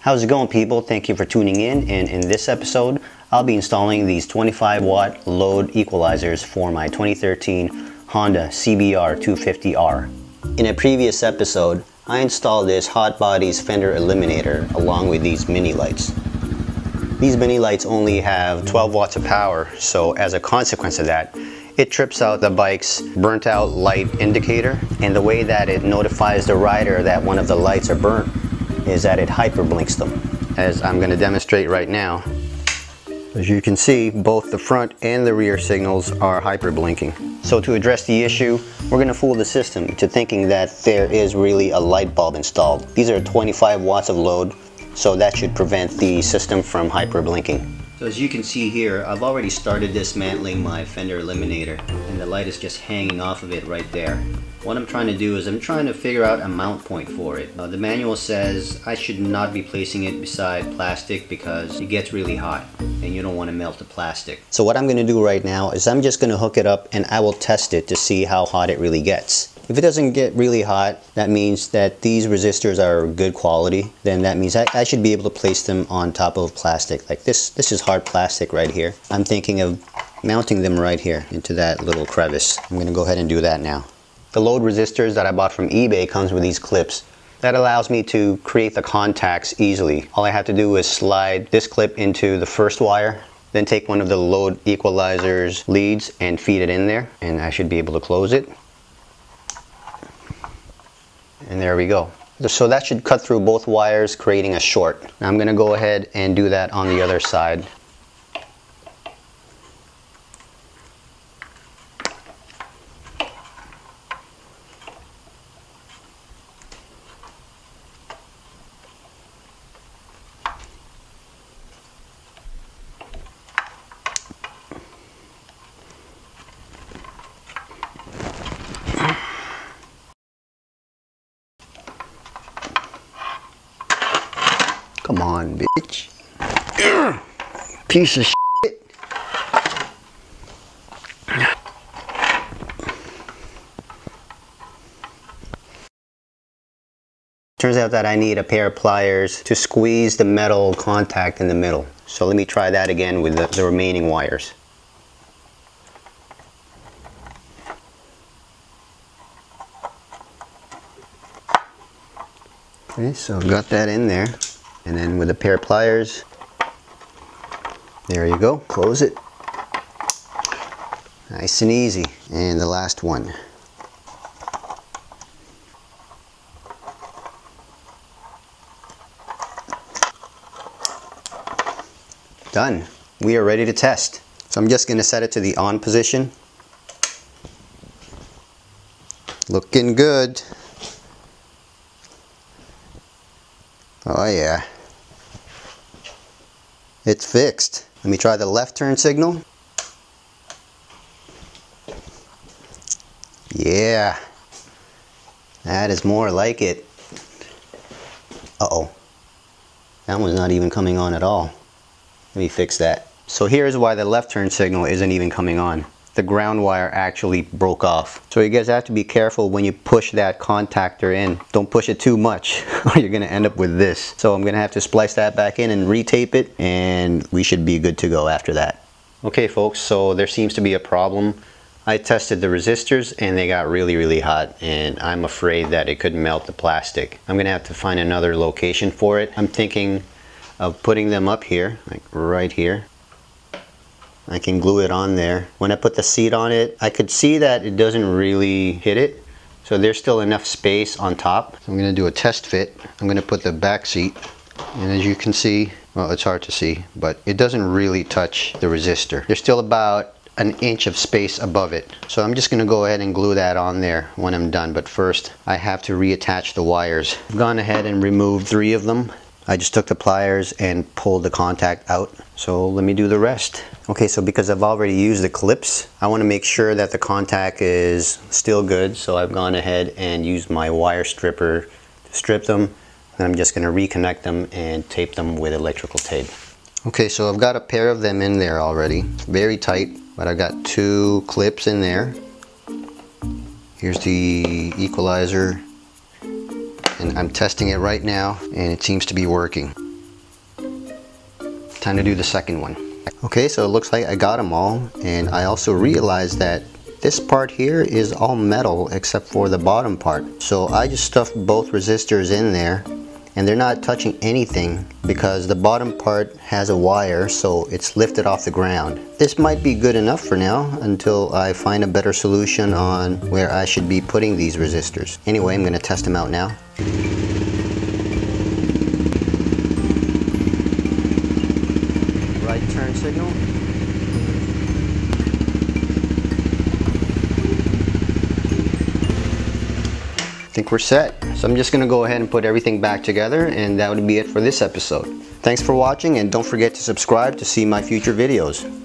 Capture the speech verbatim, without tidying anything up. How's it going, people? Thank you for tuning in, and in this episode I'll be installing these twenty-five watt load equalizers for my twenty thirteen Honda C B R two fifty R. In a previous episode I installed this Hot Bodies fender eliminator along with these mini lights. These mini lights only have twelve watts of power, so as a consequence of that it trips out the bike's burnt out light indicator, and the way that it notifies the rider that one of the lights are burnt is that it hyperblinks them, as I'm going to demonstrate right now. As you can see, both the front and the rear signals are hyperblinking. So to address the issue, we're going to fool the system to thinking that there is really a light bulb installed. These are twenty-five watts of load, so that should prevent the system from hyperblinking. So as you can see here, I've already started dismantling my fender eliminator, and the light is just hanging off of it right there. What I'm trying to do is I'm trying to figure out a mount point for it. Uh, the manual says I should not be placing it beside plastic because it gets really hot and you don't want to melt the plastic. So what I'm going to do right now is I'm just going to hook it up and I will test it to see how hot it really gets. If it doesn't get really hot, that means that these resistors are good quality. Then that means I, I should be able to place them on top of plastic like this. This is hard plastic right here. I'm thinking of mounting them right here into that little crevice. I'm going to go ahead and do that now. The load resistors that I bought from eBay comes with these clips. That allows me to create the contacts easily. All I have to do is slide this clip into the first wire, then take one of the load equalizer's leads and feed it in there, and I should be able to close it. And there we go. So that should cut through both wires, creating a short. Now I'm gonna go ahead and do that on the other side. Come on, bitch. Piece of shit. Turns out that I need a pair of pliers to squeeze the metal contact in the middle. So let me try that again with the, the remaining wires. Okay, so got that in there. And then with a pair of pliers, there you go, close it. Nice and easy. And the last one. Done. We are ready to test. So I'm just going to set it to the on position. Looking good. Oh yeah. It's fixed. Let me try the left turn signal. Yeah. That is more like it. Uh-oh. That one's not even coming on at all. Let me fix that. So here's why the left turn signal isn't even coming on. The ground wire actually broke off. So you guys have to be careful when you push that contactor in. Don't push it too much or you're gonna end up with this. So I'm gonna have to splice that back in and retape it, and we should be good to go after that. Okay folks, so there seems to be a problem. I tested the resistors and they got really really hot, and I'm afraid that it could melt the plastic. I'm gonna have to find another location for it. I'm thinking of putting them up here, like right here. I can glue it on there. When I put the seat on it, I could see that it doesn't really hit it. So there's still enough space on top. So I'm gonna do a test fit. I'm gonna put the back seat. And as you can see, well, it's hard to see, but it doesn't really touch the resistor. There's still about an inch of space above it. So I'm just gonna go ahead and glue that on there when I'm done. But first, I have to reattach the wires. I've gone ahead and removed three of them. I just took the pliers and pulled the contact out. So let me do the rest. Okay, so because I've already used the clips, I want to make sure that the contact is still good. So I've gone ahead and used my wire stripper to strip them. And I'm just going to reconnect them and tape them with electrical tape. Okay, so I've got a pair of them in there already. Very tight, but I've got two clips in there. Here's the equalizer. And I'm testing it right now, and it seems to be working. Time to do the second one. Okay, so it looks like I got them all, and I also realized that this part here is all metal except for the bottom part. So I just stuffed both resistors in there, and they're not touching anything because the bottom part has a wire, so it's lifted off the ground. This might be good enough for now until I find a better solution on where I should be putting these resistors. Anyway, I'm going to test them out now. Right turn signal. I think we're set. So I'm just gonna go ahead and put everything back together, and that would be it for this episode. Thanks for watching, and don't forget to subscribe to see my future videos.